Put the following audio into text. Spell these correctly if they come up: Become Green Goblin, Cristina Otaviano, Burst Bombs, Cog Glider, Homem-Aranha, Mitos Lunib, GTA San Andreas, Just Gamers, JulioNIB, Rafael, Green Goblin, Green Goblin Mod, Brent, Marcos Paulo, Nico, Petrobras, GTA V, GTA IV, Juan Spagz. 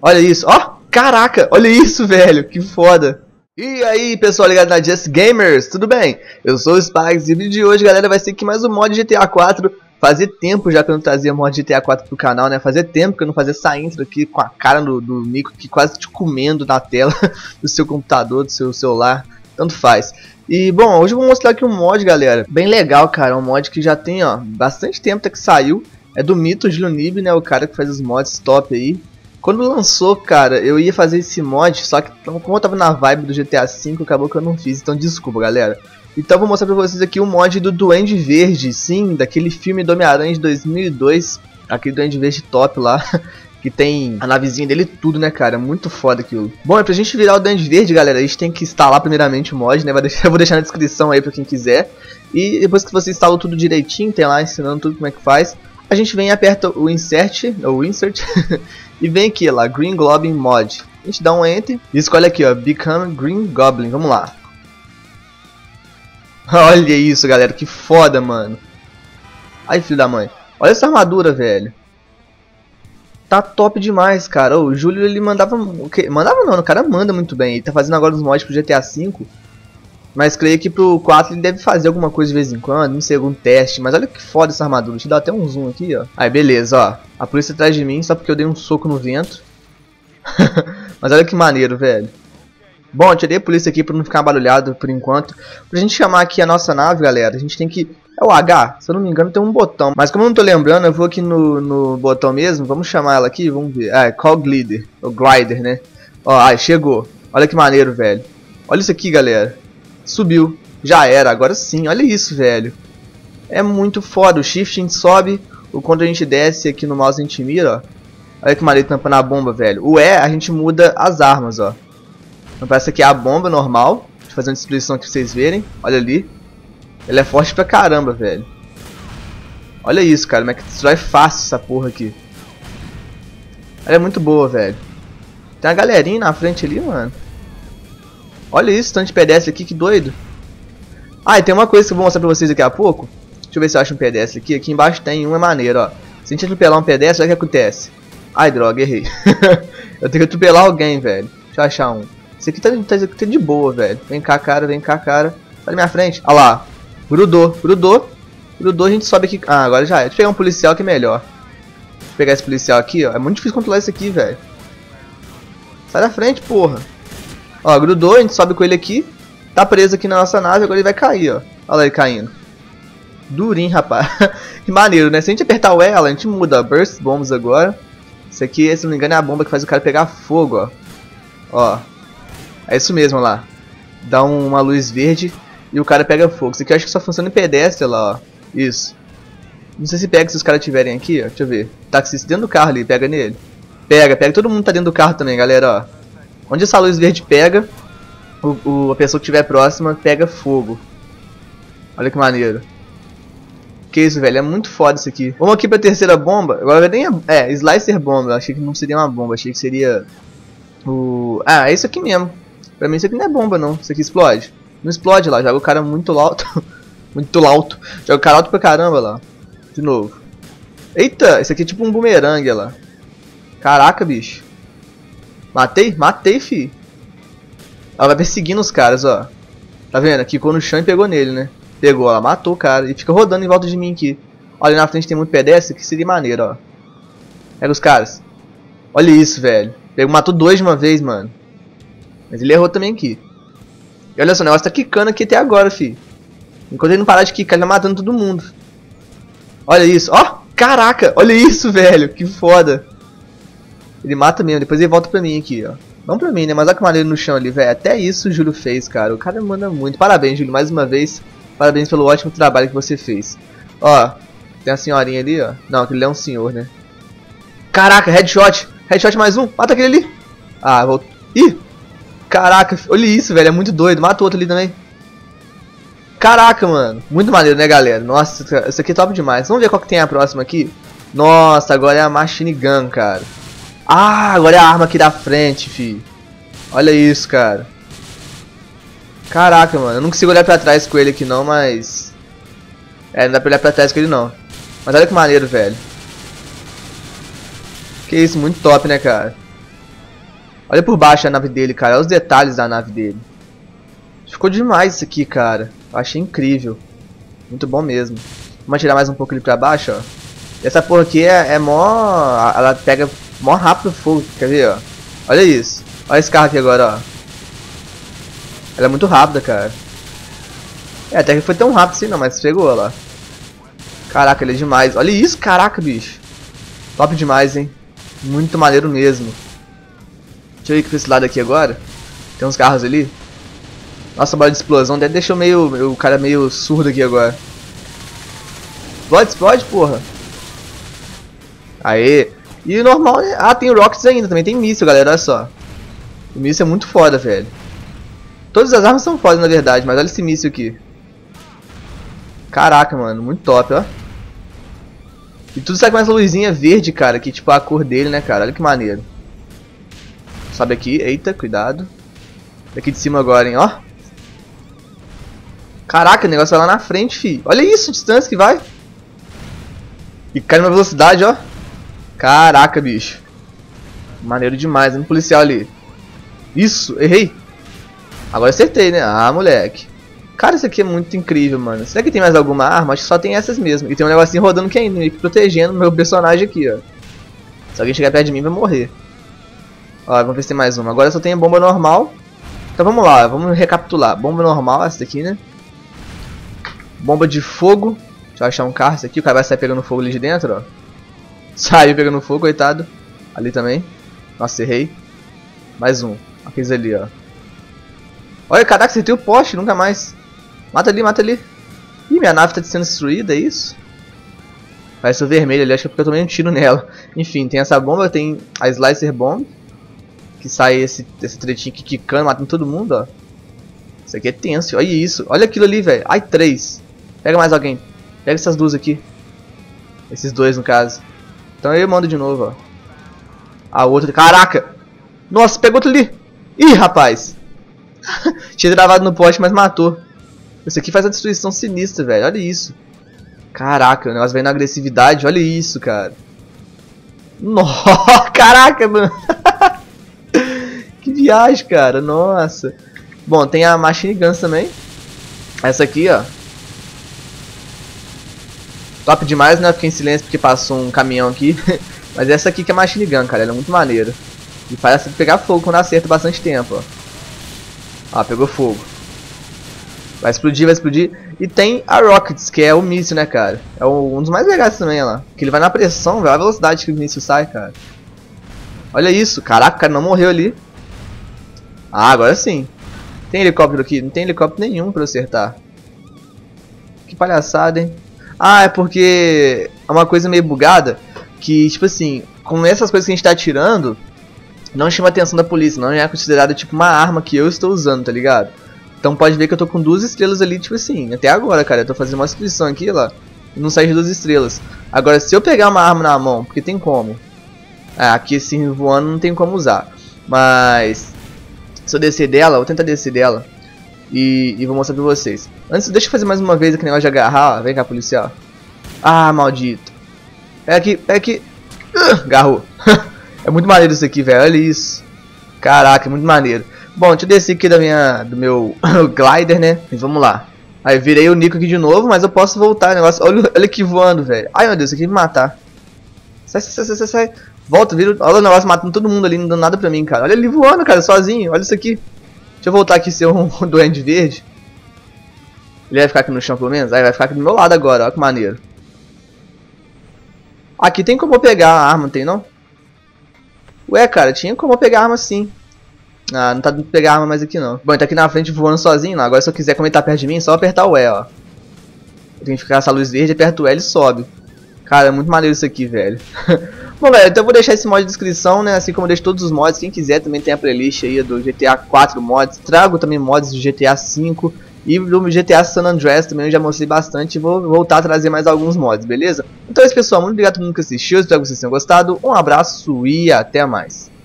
Olha isso, ó, caraca, olha isso, velho, que foda. E aí, pessoal ligado na Just Gamers, tudo bem? Eu sou o Spagz e o vídeo de hoje, galera, vai ser aqui mais um mod GTA 4. Fazia tempo já que eu não trazia mod GTA 4 pro canal, né? Fazia tempo que eu não fazia essa intro aqui com a cara do Nico aqui quase te comendo na tela do seu computador, do seu celular, tanto faz. E, bom, hoje eu vou mostrar aqui um mod, galera, bem legal, cara, um mod que já tem, ó, bastante tempo até que saiu. É do Mitos Lunib, né, o cara que faz os mods top aí. Quando lançou, cara, eu ia fazer esse mod, só que como eu tava na vibe do GTA V, acabou que eu não fiz, então desculpa, galera. Então vou mostrar pra vocês aqui um mod do Duende Verde, sim, daquele filme do Homem-Aranha de 2002, aquele Duende Verde top lá, que tem a navezinha dele e tudo, né, cara, muito foda aquilo. Bom, é pra gente virar o Duende Verde, galera, a gente tem que instalar primeiramente o mod, né, eu vou deixar na descrição aí pra quem quiser. E depois que você instala tudo direitinho, tem lá ensinando tudo como é que faz. A gente vem e aperta o insert e vem aqui, lá, Green Goblin Mod. A gente dá um enter e escolhe aqui, ó, Become Green Goblin, vamos lá. Olha isso, galera, que foda, mano. Ai, filho da mãe. Olha essa armadura, velho. Tá top demais, cara. O Júlio, ele mandava... Mandava não, o cara manda muito bem. Ele tá fazendo agora os mods pro GTA V. Mas creio que pro 4 ele deve fazer alguma coisa de vez em quando, não sei, algum teste. Mas olha que foda essa armadura, deixa eu dar até um zoom aqui, ó. Aí, beleza, ó. A polícia atrás de mim, só porque eu dei um soco no vento. Mas olha que maneiro, velho. Bom, eu tirei a polícia aqui pra não ficar barulhado por enquanto. Pra gente chamar aqui a nossa nave, galera, a gente tem que... É o H, se eu não me engano tem um botão. Mas como eu não tô lembrando, eu vou aqui no botão mesmo. Vamos chamar ela aqui, vamos ver. Ah, é Cog Glider, o Glider, né. Ó, aí, chegou. Olha que maneiro, velho. Olha isso aqui, galera. Subiu, já era, agora sim, olha isso, velho. É muito foda, o shift a gente sobe, o quando a gente desce aqui no mouse a gente mira, ó. Olha que maneiro tampando a bomba, velho. O E a gente muda as armas, ó. Então parece que é a bomba normal, deixa eu fazer uma destruição aqui pra vocês verem, olha ali. Ela é forte pra caramba, velho. Olha isso, cara, como é que destrói fácil essa porra aqui. Ela é muito boa, velho. Tem uma galerinha na frente ali, mano. Olha isso, tanto de pedestre aqui, que doido. Ah, e tem uma coisa que eu vou mostrar pra vocês daqui a pouco. Deixa eu ver se eu acho um pedestre aqui. Aqui embaixo tem um, é maneiro, ó. Se a gente atropelar um pedestre, olha o que acontece. Ai, droga, errei. Eu tenho que atropelar alguém, velho. Deixa eu achar um. Esse aqui tá de boa, velho. Vem cá, cara, vem cá, cara. Olha minha frente. Olha lá. Grudou, grudou. Grudou, a gente sobe aqui. Ah, agora já é. Deixa eu pegar um policial que é melhor. Deixa eu pegar esse policial aqui, ó. É muito difícil controlar isso aqui, velho. Sai da frente, porra. Ó, grudou, a gente sobe com ele aqui. Tá preso aqui na nossa nave, agora ele vai cair, ó. Olha lá ele caindo. Durinho, rapaz. Que maneiro, né? Se a gente apertar o E, a gente muda, ó. Burst Bombs agora. Isso aqui, se não me engano, é a bomba que faz o cara pegar fogo, ó. Ó. É isso mesmo, ó lá. Dá uma luz verde e o cara pega fogo. Isso aqui eu acho que só funciona em pedestre, lá, ó. Isso. Não sei se pega se os caras tiverem aqui, ó. Deixa eu ver. Taxista dentro do carro ali, pega nele. Pega, pega. Todo mundo tá dentro do carro também, galera, ó. Onde essa luz verde pega, a pessoa que estiver próxima pega fogo. Olha que maneiro. Que isso, velho, é muito foda isso aqui. Vamos aqui pra terceira bomba. Agora nem é Slicer Bomba, eu achei que não seria uma bomba, achei que seria o... Ah, é isso aqui mesmo. Pra mim isso aqui não é bomba não, isso aqui explode. Não explode lá, joga o cara muito alto. Muito alto, joga o cara alto pra caramba lá. De novo. Eita, isso aqui é tipo um bumerangue lá. Caraca, bicho. Matei? Matei, fi. Ela vai perseguindo os caras, ó. Tá vendo? Quicou no chão e pegou nele, né? Pegou, ela matou o cara. E fica rodando em volta de mim aqui. Olha, na frente tem muito pedestre, que seria maneiro, ó. Pega os caras. Olha isso, velho. Pegou, matou dois de uma vez, mano. Mas ele errou também aqui. E olha só, o negócio tá quicando aqui até agora, fi. Enquanto ele não parar de quicar, ele tá matando todo mundo. Olha isso. Ó, caraca. Olha isso, velho. Que foda. Ele mata mesmo, depois ele volta pra mim aqui, ó. Não pra mim, né? Mas olha que maneiro no chão ali, velho. Até isso o Júlio fez, cara. O cara manda muito. Parabéns, Júlio, mais uma vez. Parabéns pelo ótimo trabalho que você fez. Ó, tem a senhorinha ali, ó. Não, aquele é um senhor, né? Caraca, headshot. Headshot mais um. Mata aquele ali. Ah, voltou. Ih! Caraca, olha isso, velho. É muito doido. Mata o outro ali também. Caraca, mano. Muito maneiro, né, galera? Nossa, isso aqui é top demais. Vamos ver qual que tem a próxima aqui. Nossa, agora é a Machine Gun, cara. Ah, agora é a arma aqui da frente, fi. Olha isso, cara. Caraca, mano. Eu não consigo olhar pra trás com ele aqui, não, mas... É, não dá pra olhar pra trás com ele, não. Mas olha que maneiro, velho. Que isso, muito top, né, cara. Olha por baixo a nave dele, cara. Olha os detalhes da nave dele. Ficou demais isso aqui, cara. Eu achei incrível. Muito bom mesmo. Vamos tirar mais um pouco ele pra baixo, ó. Essa porra aqui é mó... Ela pega mó rápido o fogo. Quer ver, ó. Olha isso. Olha esse carro aqui agora, ó. Ela é muito rápida, cara. É, até que foi tão rápido assim não, mas pegou, lá. Caraca, ele é demais. Olha isso, caraca, bicho. Top demais, hein. Muito maneiro mesmo. Deixa eu ir pra esse lado aqui agora. Tem uns carros ali. Nossa, bola de explosão até deixou meio... O cara meio surdo aqui agora. Explode, explode, porra. Aê. E o normal, né? Ah, tem rockets ainda. Também tem míssil, galera. Olha só. O míssil é muito foda, velho. Todas as armas são fodas, na verdade. Mas olha esse míssil aqui. Caraca, mano. Muito top, ó. E tudo sai com essa luzinha verde, cara. Que tipo a cor dele, né, cara? Olha que maneiro. Sobe aqui. Eita, cuidado. Daqui de cima agora, hein, ó. Caraca, o negócio vai lá na frente, fi. Olha isso, a distância que vai. E cai numa velocidade, ó. Caraca, bicho. Maneiro demais, hein? Um policial ali. Isso, errei. Agora acertei, né? Ah, moleque. Cara, isso aqui é muito incrível, mano. Será que tem mais alguma arma? Acho que só tem essas mesmo. E tem um negocinho rodando que ainda, meio que protegendo o meu personagem aqui, ó. Se alguém chegar perto de mim, vai morrer. Ó, vamos ver se tem mais uma. Agora só tem a bomba normal. Então vamos lá, vamos recapitular. Bomba normal, essa daqui, né? Bomba de fogo. Deixa eu achar um carro, esse aqui. O cara vai sair pegando fogo ali de dentro, ó. Saiu pegando fogo, coitado. Ali também. Nossa, errei. Mais um. Aqueles ali, ó. Olha, caraca, acertei o poste, nunca mais. Mata ali, mata ali. Ih, minha nave tá sendo destruída, é isso? Parece o vermelho ali, acho que é porque eu tomei um tiro nela. Enfim, tem essa bomba, tem a Slicer Bomb. Que sai esse tretinho aqui quicando, matando todo mundo, ó. Isso aqui é tenso, olha isso. Olha aquilo ali, velho. Ai, três. Pega mais alguém. Pega essas duas aqui. Esses dois, no caso. Então eu mando de novo, ó. A outra... Caraca! Nossa, pegou outro ali! Ih, rapaz! Tinha travado no poste, mas matou. Isso aqui faz uma destruição sinistra, velho. Olha isso. Caraca, o negócio vem na agressividade. Olha isso, cara. Nossa, caraca, mano. Que viagem, cara. Nossa. Bom, tem a Machine Guns também. Essa aqui, ó. Top demais, né? Fiquei em silêncio porque passou um caminhão aqui. Mas essa aqui que é a Machine Gun, cara. Ela é muito maneira. E faz essa pegar fogo quando acerta bastante tempo, ó. Ah, pegou fogo. Vai explodir, vai explodir. E tem a Rockets, que é o míssil, né, cara? É um dos mais legais também, lá. Que ele vai na pressão, velho. A velocidade que o míssil sai, cara. Olha isso. Caraca, o cara não morreu ali. Ah, agora sim. Tem helicóptero aqui? Não tem helicóptero nenhum pra eu acertar. Que palhaçada, hein? Ah, é porque... É uma coisa meio bugada. Que, tipo assim... Com essas coisas que a gente tá atirando... Não chama a atenção da polícia, não é considerada tipo uma arma que eu estou usando, tá ligado? Então pode ver que eu tô com 2 estrelas ali, tipo assim, até agora, cara. Eu tô fazendo uma inscrição aqui, lá, e não sai de 2 estrelas. Agora, se eu pegar uma arma na mão, porque tem como. Ah, aqui assim, voando, não tem como usar. Mas, se eu descer dela, eu vou tentar descer dela. E vou mostrar pra vocês. Antes, deixa eu fazer mais uma vez aquele negócio de agarrar, ó. Vem cá, policial. Ah, maldito. Pega aqui, pega aqui. Agarrou. É muito maneiro isso aqui, velho. Olha isso. Caraca, é muito maneiro. Bom, deixa eu descer aqui do meu glider, né? E vamos lá. Aí, virei o Nico aqui de novo, mas eu posso voltar. O negócio. Olha aqui voando, velho. Ai, meu Deus, isso aqui vai me matar. Sai, sai, sai, sai, sai. Volta, vira. Olha o negócio matando todo mundo ali, não dando nada pra mim, cara. Olha ele voando, cara, sozinho. Olha isso aqui. Deixa eu voltar aqui e ser um duende verde. Ele vai ficar aqui no chão, pelo menos? Aí, vai ficar aqui do meu lado agora. Olha que maneiro. Aqui tem como eu pegar a arma, não tem não? Ué, cara, tinha como eu pegar arma sim. Ah, não tá dando pra pegar arma mais aqui não. Bom, ele tá aqui na frente voando sozinho, não. Agora se eu quiser comentar perto de mim, é só apertar o E, ó. Eu tenho que ficar essa luz verde, aperto o E e sobe. Cara, é muito maneiro isso aqui, velho. Bom, galera, então eu vou deixar esse mod na descrição, né? Assim como eu deixo todos os mods. Quem quiser também tem a playlist aí do GTA 4 mods. Trago também mods do GTA 5 e do GTA San Andreas também eu já mostrei bastante. Vou voltar a trazer mais alguns mods, beleza? Então é isso, pessoal. Muito obrigado a todo mundo que assistiu. Espero que vocês tenham gostado. Um abraço e até mais.